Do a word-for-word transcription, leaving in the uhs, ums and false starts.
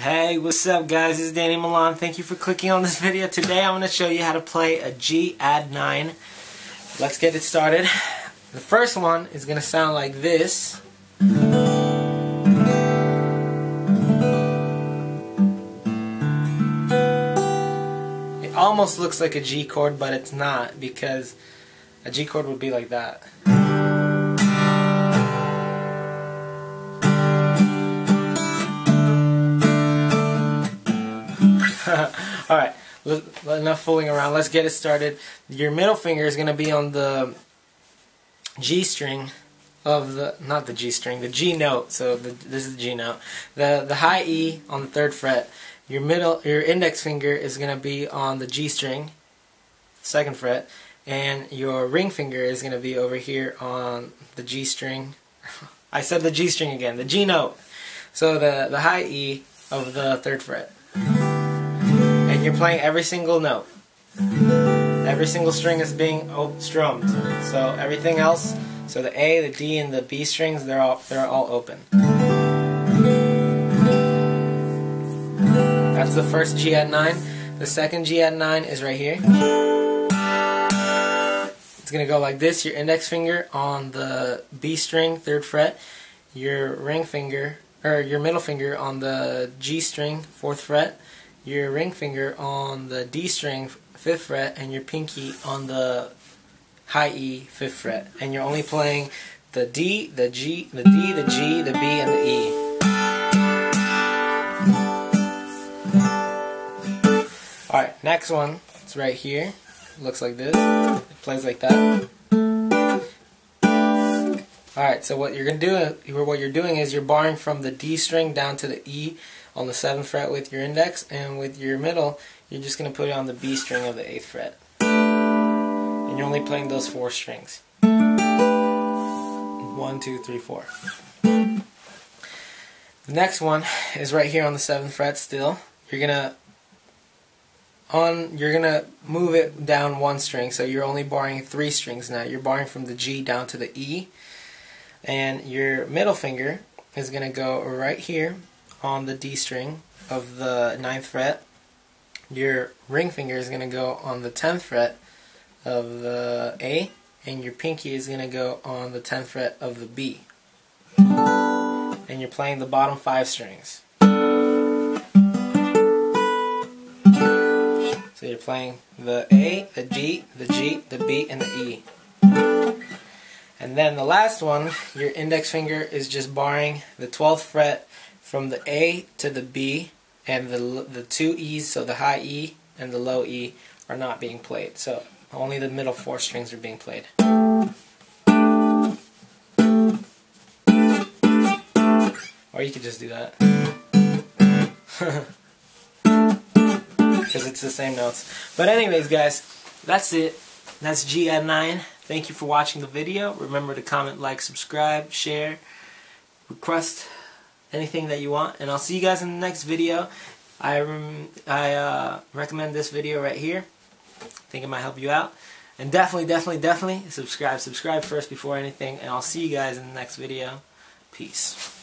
Hey, what's up guys? It's Danny Milan. Thank you for clicking on this video. Today I'm going to show you how to play a G add nine. Let's get it started. The first one is going to sound like this. It almost looks like a G chord, but it's not, because a G chord would be like that. Alright, enough fooling around, let's get it started. Your middle finger is going to be on the G string of the, not the G string, the G note, so the, this is the G note. The, the high E on the third fret. Your middle, your index finger is going to be on the G string, second fret, and your ring finger is going to be over here on the G string. I said the G string again, the G note. So the, the high E of the third fret. You're playing every single note. Every single string is being strummed. So everything else, so the A, the D, and the B strings, they're all they're all open. That's the first G add nine. The second G add nine is right here. It's gonna go like this: your index finger on the B string, third fret. Your ring finger, or your middle finger, on the G string, fourth fret. Your ring finger on the D string, fifth fret, and your pinky on the high E, fifth fret. And you're only playing the D, the G, the D, the G, the B, and the E. Alright, next one, it's right here. It looks like this. It plays like that. Alright, so what you're going to do, what you're doing is you're barring from the D string down to the E on the seventh fret with your index, and with your middle, you're just going to put it on the B string of the eighth fret. And you're only playing those four strings. One, two, three, four. The next one is right here on the seventh fret still. You're going to on you're going to move it down one string, so you're only barring three strings now. You're barring from the G down to the E. And your middle finger is going to go right here on the D string of the ninth fret. Your ring finger is going to go on the tenth fret of the A, and your pinky is going to go on the tenth fret of the B. And you're playing the bottom five strings. So you're playing the A, the D, the G, the B, and the E. And then the last one, your index finger is just barring the twelfth fret from the A to the B, and the the two E's, so the high E and the low E, are not being played. So only the middle four strings are being played. Or you could just do that. Because it's the same notes. But anyways guys, that's it. That's G add nine. Thank you for watching the video. Remember to comment, like, subscribe, share, request anything that you want, and I'll see you guys in the next video. I, rem I uh, recommend this video right here. I think it might help you out. And definitely, definitely, definitely subscribe. Subscribe first before anything, and I'll see you guys in the next video. Peace.